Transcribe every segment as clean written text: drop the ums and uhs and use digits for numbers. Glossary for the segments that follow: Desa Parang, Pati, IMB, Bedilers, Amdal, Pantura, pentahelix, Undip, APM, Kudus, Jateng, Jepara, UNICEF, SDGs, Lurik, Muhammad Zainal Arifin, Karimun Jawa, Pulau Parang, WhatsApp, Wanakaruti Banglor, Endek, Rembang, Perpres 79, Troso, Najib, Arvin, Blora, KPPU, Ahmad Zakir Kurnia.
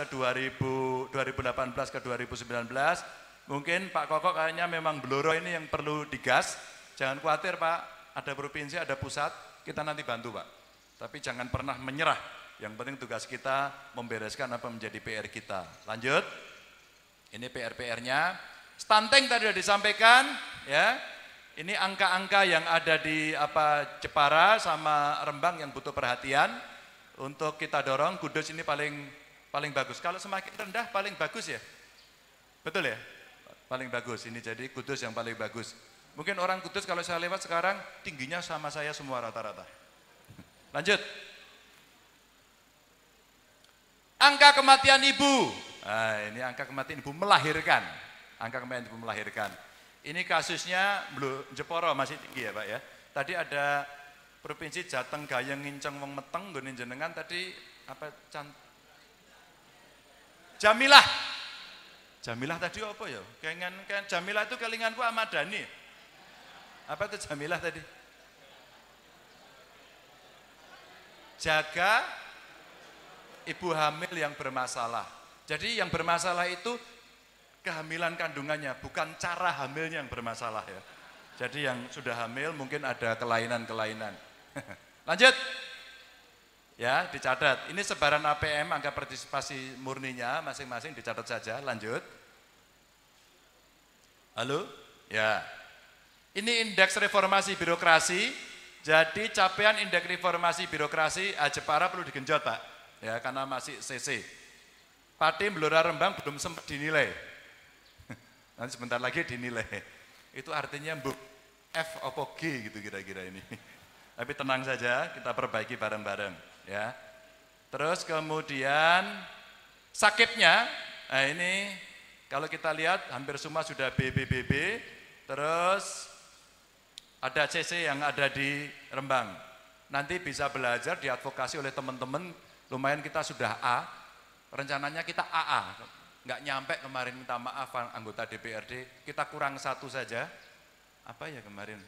ke 2018 ke 2019. Mungkin Pak Koko kayaknya memang Blora ini yang perlu digas. Jangan khawatir Pak, ada provinsi, ada pusat, kita nanti bantu Pak. Tapi jangan pernah menyerah. Yang penting tugas kita membereskan apa menjadi PR kita. Lanjut. Ini PR-PR-nya. Stunting tadi sudah disampaikan, ya. Ini angka-angka yang ada di Jepara sama Rembang yang butuh perhatian untuk kita dorong. Kudus ini paling bagus. Kalau semakin rendah paling bagus ya, betul ya, paling bagus. Ini jadi Kudus yang paling bagus. Mungkin orang Kudus kalau saya lewat sekarang tingginya sama saya semua rata-rata. Lanjut. Angka kematian ibu. Nah, ini angka kematian ibu melahirkan. Angka kematian ibu melahirkan. Ini kasusnya Jeporo masih tinggi ya Pak ya. Tadi ada provinsi Jateng Gayeng Nginceng Wong Meteng nggon jenengan tadi apa Jamilah. Jamilah tadi apa ya? Kayak Jamilah itu kelinganku Ahmad Dhani. Apa itu Jamilah tadi? Jaga ibu hamil yang bermasalah. Jadi yang bermasalah itu kehamilan kandungannya, bukan cara hamilnya yang bermasalah ya. Jadi yang sudah hamil mungkin ada kelainan-kelainan. Lanjut. Ya, dicatat. Ini sebaran APM, angka partisipasi murninya masing-masing dicatat saja. Lanjut. Halo? Ya. Ini indeks reformasi birokrasi. Jadi capaian indeks reformasi birokrasi Jepara perlu digenjot, Pak. Ya, karena masih CC. Patim Blora Rembang belum sempat dinilai. Nanti sebentar lagi dinilai. Itu artinya bu F opo G gitu kira-kira ini. Tapi tenang saja, kita perbaiki bareng-bareng ya. Terus kemudian sakitnya, nah ini kalau kita lihat hampir semua sudah BBBB, terus ada CC yang ada di Rembang. Nanti bisa belajar diadvokasi oleh teman-teman, lumayan kita sudah A, rencananya kita AA. Nggak nyampe kemarin, minta maaf anggota DPRD, kita kurang satu saja, apa ya kemarin,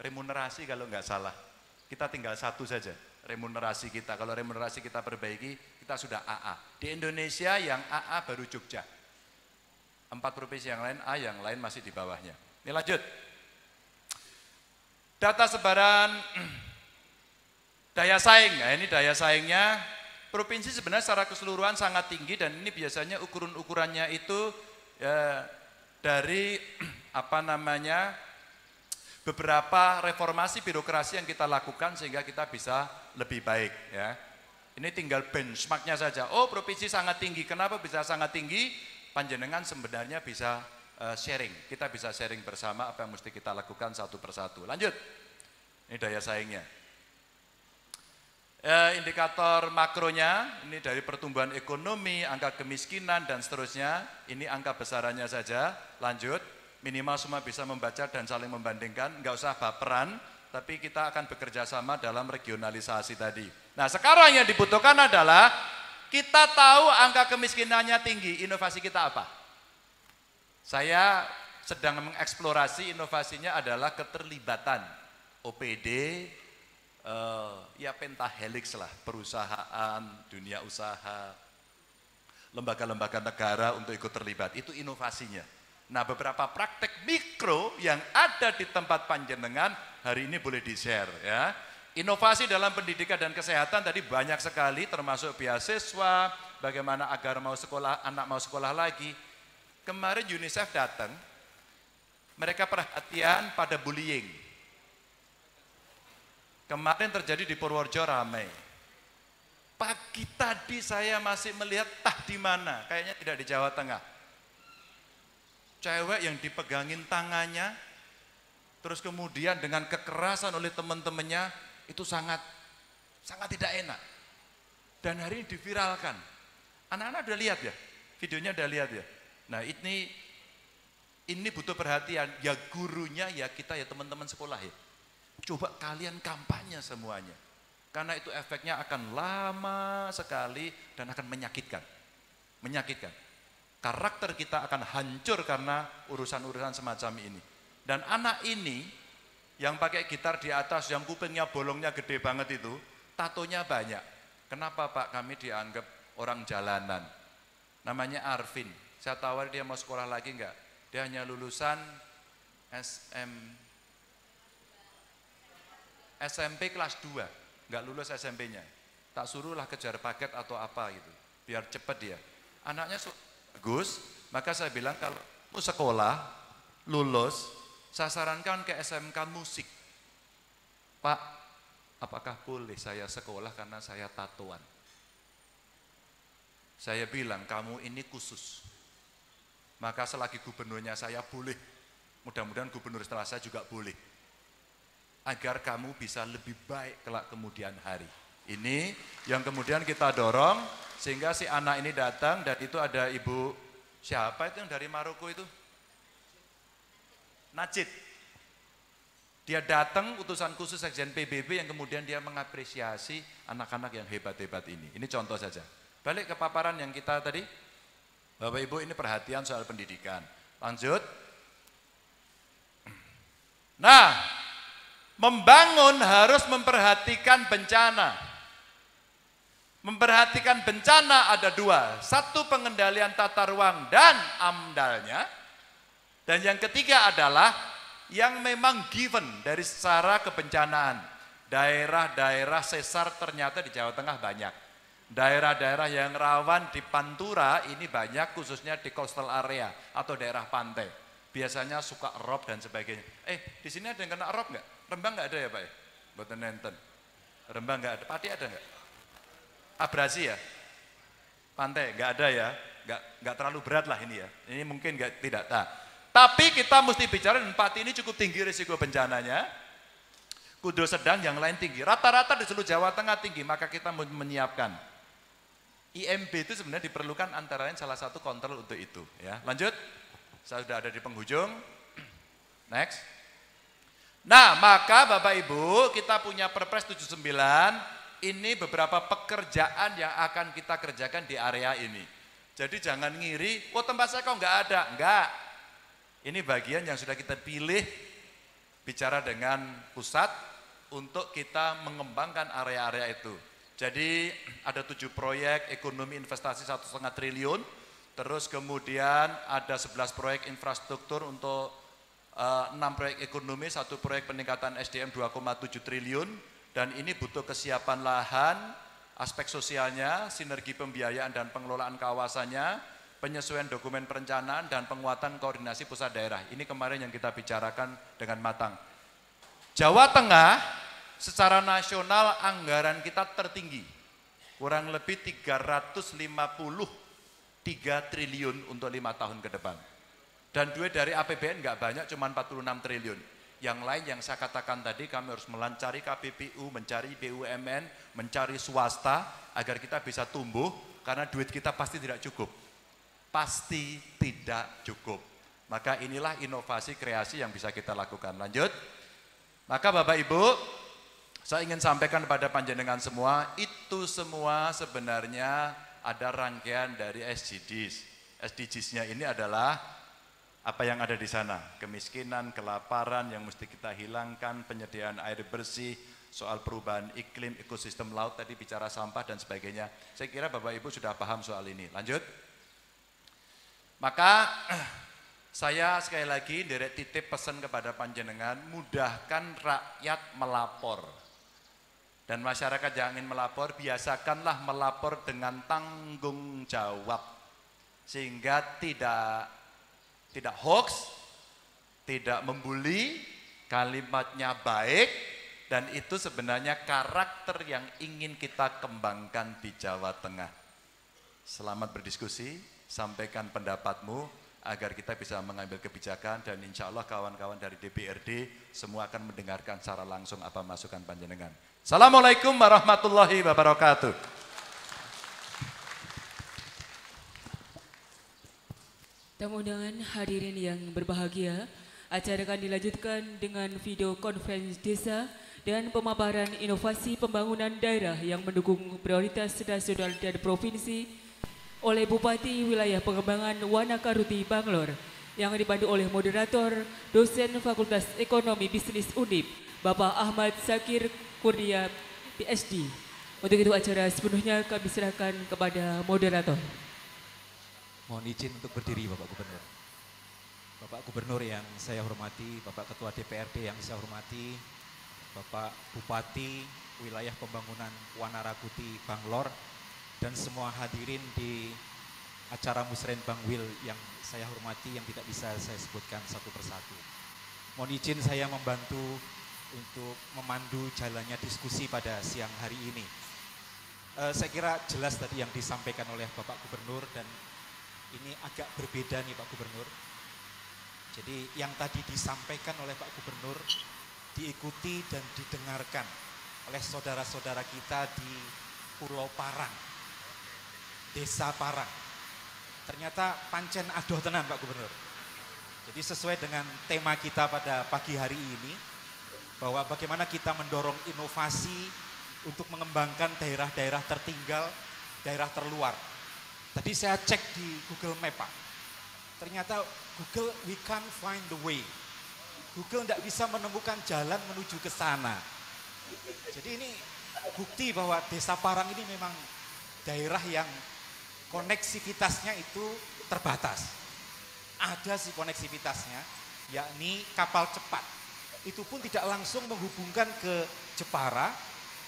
remunerasi kalau nggak salah, kita tinggal satu saja, remunerasi kita, kalau remunerasi kita perbaiki, kita sudah AA. Di Indonesia yang AA baru Jogja, 4 provinsi yang lain A, yang lain masih di bawahnya. Ini lanjut, data sebaran daya saing, nah ini daya saingnya. Provinsi sebenarnya secara keseluruhan sangat tinggi dan ini biasanya ukuran-ukurannya itu ya, dari beberapa reformasi birokrasi yang kita lakukan sehingga kita bisa lebih baik ya. Ini tinggal benchmarknya saja. Oh, provinsi sangat tinggi. Kenapa bisa sangat tinggi? Panjenengan sebenarnya bisa sharing. Kita bisa sharing bersama apa yang mesti kita lakukan satu persatu. Lanjut. Ini daya saingnya. Indikator makronya, ini dari pertumbuhan ekonomi, angka kemiskinan, dan seterusnya. Ini angka besarannya saja. Lanjut, minimal semua bisa membaca dan saling membandingkan. Nggak usah baperan, tapi kita akan bekerja sama dalam regionalisasi tadi. Nah, sekarang yang dibutuhkan adalah kita tahu angka kemiskinannya tinggi. Inovasi kita apa? Saya sedang mengeksplorasi inovasinya adalah keterlibatan OPD, ya pentahelix lah, perusahaan, dunia usaha, lembaga-lembaga negara untuk ikut terlibat, itu inovasinya. Nah, beberapa praktek mikro yang ada di tempat panjenengan hari ini boleh di-share ya. Inovasi dalam pendidikan dan kesehatan tadi banyak sekali, termasuk beasiswa, bagaimana agar mau sekolah, anak mau sekolah lagi. Kemarin UNICEF datang, mereka perhatian pada bullying. Kemarin terjadi di Purworejo ramai. Pagi tadi saya masih melihat tah di mana, kayaknya tidak di Jawa Tengah. Cewek yang dipegangin tangannya, terus kemudian dengan kekerasan oleh teman-temannya, itu sangat tidak enak. Dan hari ini diviralkan. Anak-anak udah lihat ya, videonya udah lihat ya. Nah ini butuh perhatian, ya gurunya, ya kita, ya teman-teman sekolah ya. Coba kalian kampanye semuanya, karena itu efeknya akan lama sekali dan akan menyakitkan. Karakter kita akan hancur karena urusan-urusan semacam ini. Dan anak ini yang pakai gitar di atas, yang kupingnya bolongnya gede banget itu, tatonya banyak. Kenapa Pak, kami dianggap orang jalanan? namanya Arvin. Saya tawari dia mau sekolah lagi enggak, dia hanya lulusan SMP kelas 2, enggak lulus SMP-nya. Tak suruhlah kejar paket atau apa gitu, biar cepat dia. Anaknya bagus, maka saya bilang kalau mau sekolah, lulus, saya sarankan ke SMK musik. Pak, apakah boleh saya sekolah karena saya tatoan? Saya bilang, kamu ini khusus. Maka selagi gubernurnya saya boleh, mudah-mudahan gubernur setelah saya juga boleh. Agar kamu bisa lebih baik kelak kemudian hari. Ini yang kemudian kita dorong, sehingga si anak ini datang, dan itu ada ibu, siapa itu yang dari Maroko itu? Najib, dia datang utusan khusus Sekjen PBB yang kemudian dia mengapresiasi anak-anak yang hebat-hebat ini. Ini contoh saja. Balik ke paparan yang kita tadi, Bapak Ibu ini perhatian soal pendidikan. Lanjut. Nah, membangun harus memperhatikan bencana. Memperhatikan bencana ada dua, satu pengendalian tata ruang dan amdalnya. Dan yang ketiga adalah yang memang given dari secara kebencanaan. Daerah-daerah sesar ternyata di Jawa Tengah banyak. Daerah-daerah yang rawan di Pantura ini banyak, khususnya di coastal area atau daerah pantai. Biasanya suka rob dan sebagainya. Di sini ada yang kena rob enggak? Rembang enggak ada ya Pak? Boten nenten. Rembang enggak ada, Pati ada enggak? Abrasi ya? Pantai enggak ada ya? Enggak terlalu berat lah ini ya. Ini mungkin enggak, tidak. Tapi kita mesti bicara, dan Pati ini cukup tinggi risiko bencananya, Kudus sedang, yang lain tinggi. Rata-rata di seluruh Jawa Tengah tinggi, maka kita menyiapkan. IMB itu sebenarnya diperlukan antara lain salah satu kontrol untuk itu. Ya, lanjut, saya sudah ada di penghujung. Next. Nah, maka Bapak Ibu, kita punya Perpres 79, ini beberapa pekerjaan yang akan kita kerjakan di area ini. Jadi jangan ngiri, oh tempat saya kok nggak ada, enggak. Ini bagian yang sudah kita pilih, bicara dengan pusat untuk kita mengembangkan area-area itu. Jadi ada 7 proyek ekonomi investasi 1,5 triliun, terus kemudian ada 11 proyek infrastruktur untuk 6 proyek ekonomi, 1 proyek peningkatan SDM 2,7 triliun, dan ini butuh kesiapan lahan, aspek sosialnya, sinergi pembiayaan dan pengelolaan kawasannya, penyesuaian dokumen perencanaan, dan penguatan koordinasi pusat daerah. Ini kemarin yang kita bicarakan dengan matang. Jawa Tengah secara nasional anggaran kita tertinggi, kurang lebih 353 triliun untuk 5 tahun ke depan. Dan duit dari APBN nggak banyak, cuma 46 triliun. Yang lain yang saya katakan tadi, kami harus melancari KPPU, mencari BUMN, mencari swasta, agar kita bisa tumbuh, karena duit kita pasti tidak cukup. Pasti tidak cukup. Maka inilah inovasi kreasi yang bisa kita lakukan. Lanjut. Maka Bapak Ibu, saya ingin sampaikan kepada panjenengan semua, itu semua sebenarnya ada rangkaian dari SDGs. SDGs-nya ini adalah apa yang ada di sana. Kemiskinan, kelaparan yang mesti kita hilangkan, penyediaan air bersih, soal perubahan iklim, ekosistem laut, tadi bicara sampah dan sebagainya. Saya kira Bapak Ibu sudah paham soal ini. Lanjut. Maka saya sekali lagi derek titip pesan kepada panjenengan, mudahkan rakyat melapor. Dan masyarakat yang ingin melapor, biasakanlah melapor dengan tanggung jawab. Sehingga tidak hoax, tidak membuli, kalimatnya baik, dan itu sebenarnya karakter yang ingin kita kembangkan di Jawa Tengah. Selamat berdiskusi. Sampaikan pendapatmu agar kita bisa mengambil kebijakan, dan insya Allah kawan-kawan dari DPRD semua akan mendengarkan secara langsung apa masukan panjenengan. Assalamualaikum warahmatullahi wabarakatuh. Tamu undangan, hadirin yang berbahagia, acara akan dilanjutkan dengan video konferensi desa dan pemaparan inovasi pembangunan daerah yang mendukung prioritas saudara-saudara dari provinsi oleh Bupati Wilayah Pengembangan Wanakaruti Banglor yang dipandu oleh moderator dosen Fakultas Ekonomi Bisnis Undip Bapak Ahmad Zakir Kurnia PhD. Untuk itu acara sepenuhnya kami serahkan kepada moderator. Mohon izin untuk berdiri Bapak Gubernur. Bapak Gubernur yang saya hormati, Bapak Ketua DPRD yang saya hormati, Bapak Bupati Wilayah Pembangunan Wanakaruti Banglor, dan semua hadirin di acara Musrenbangwil yang saya hormati yang tidak bisa saya sebutkan satu persatu. Mohon izin saya membantu untuk memandu jalannya diskusi pada siang hari ini. Saya kira jelas tadi yang disampaikan oleh Bapak Gubernur, dan ini agak berbeda nih Pak Gubernur. Jadi yang tadi disampaikan oleh Pak Gubernur diikuti dan didengarkan oleh saudara-saudara kita di Pulau Parang, Desa Parang. Ternyata pancen adoh tenan Pak Gubernur. Jadi sesuai dengan tema kita pada pagi hari ini, bahwa bagaimana kita mendorong inovasi untuk mengembangkan daerah-daerah tertinggal, daerah terluar. Tadi saya cek di Google Map Pak, ternyata Google we can't find the way. Google tidak bisa menemukan jalan menuju ke sana. Jadi ini bukti bahwa Desa Parang ini memang daerah yang koneksivitasnya itu terbatas. Ada sih koneksivitasnya, yakni kapal cepat. Itu pun tidak langsung menghubungkan ke Jepara,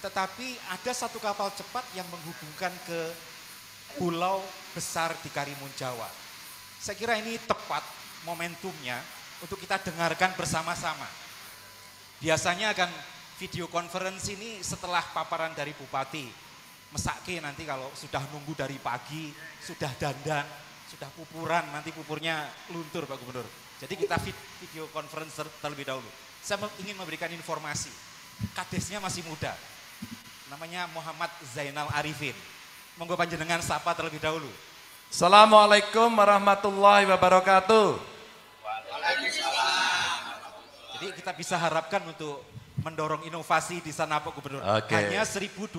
tetapi ada satu kapal cepat yang menghubungkan ke pulau besar di Karimun Jawa. Saya kira ini tepat momentumnya untuk kita dengarkan bersama-sama. Biasanya akan video conference ini setelah paparan dari Bupati. Mesake nanti kalau sudah nunggu dari pagi, sudah dandan, sudah pupuran, nanti pupurnya luntur Pak Gubernur. Jadi kita video conference terlebih dahulu. Saya ingin memberikan informasi, kadesnya masih muda, namanya Muhammad Zainal Arifin. Monggo panjenengan sapa terlebih dahulu. Assalamualaikum warahmatullahi wabarakatuh. Waalaikumsalam. Jadi kita bisa harapkan untuk mendorong inovasi di sana Pak Gubernur. Okay. Hanya 1.200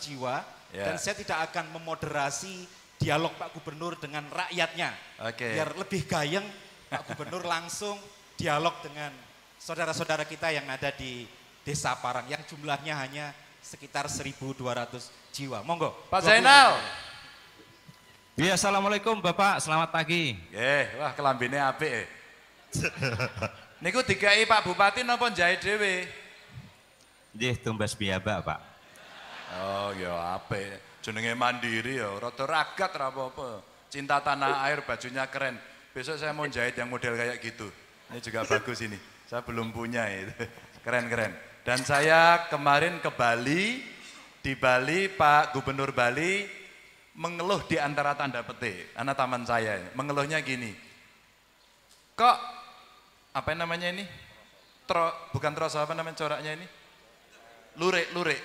jiwa, yeah. Dan saya tidak akan memoderasi dialog Pak Gubernur dengan rakyatnya. Okay. Biar lebih gayeng, Pak Gubernur langsung dialog dengan saudara-saudara kita yang ada di Desa Parang yang jumlahnya hanya sekitar 1.200 jiwa. Monggo Pak Zainal. Ya, assalamualaikum Bapak, selamat pagi. Wah kelambine apik. Niku dikai Pak Bupati napa jahe dhewe? Nggih, tumbas piyambak, Pak. Oh, ya apik. Jenenge mandiri ya, rada ragat ora apa-apa. Cinta tanah air, bajunya keren. Besok saya mau jahit yang model kayak gitu. Ini juga bagus ini. Saya belum punya itu. Keren-keren. Dan saya kemarin ke Bali, di Bali Pak Gubernur Bali mengeluh di antara tanda petik, anak taman saya. Mengeluhnya gini. Kok apa namanya ini? Bukan Troso, apa namanya coraknya ini? Lurik.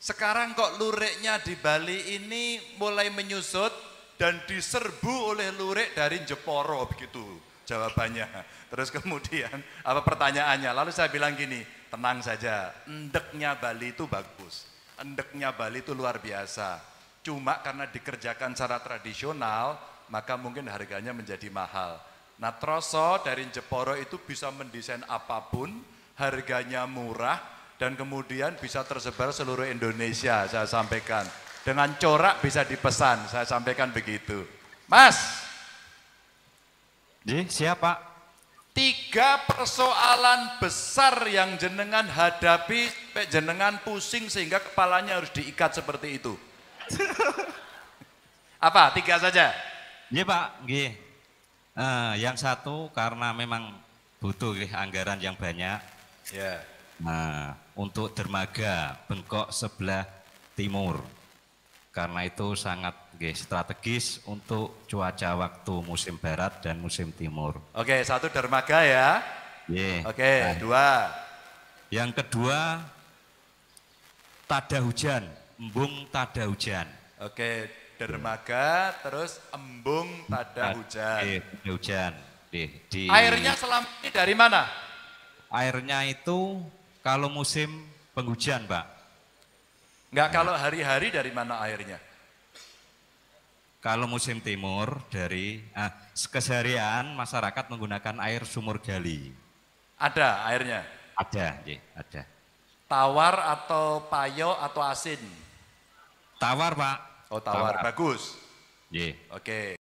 Sekarang kok luriknya di Bali ini mulai menyusut dan diserbu oleh lurik dari Jeporo, begitu jawabannya. Terus kemudian apa pertanyaannya? Lalu saya bilang gini, tenang saja, endeknya Bali itu bagus. Endeknya Bali itu luar biasa. Cuma karena dikerjakan secara tradisional, maka mungkin harganya menjadi mahal. Nah, Troso dari Jeporo itu bisa mendesain apapun, harganya murah, dan kemudian bisa tersebar seluruh Indonesia, saya sampaikan. Dengan corak bisa dipesan, saya sampaikan begitu. Mas! Siapa? 3 persoalan besar yang jenengan hadapi, jenengan pusing sehingga kepalanya harus diikat seperti itu. Apa? 3 saja? Iya Pak, yang satu karena memang butuh anggaran yang banyak. Ya. Nah, untuk dermaga bengkok sebelah timur, karena itu sangat strategis untuk cuaca waktu musim barat dan musim timur. Oke, 1 dermaga ya. Oke, 2. Yang kedua tada hujan, embung tada hujan. Oke. Dermaga, terus embung tada hujan. Airnya selama ini dari mana? Airnya itu kalau musim penghujan, Pak. Enggak, kalau hari-hari dari mana airnya? Kalau musim timur dari keseharian masyarakat menggunakan air sumur gali. Ada airnya? Ada, ada. Tawar atau payo atau asin? Tawar, Pak. Oh, tawar. Bagus. Oke.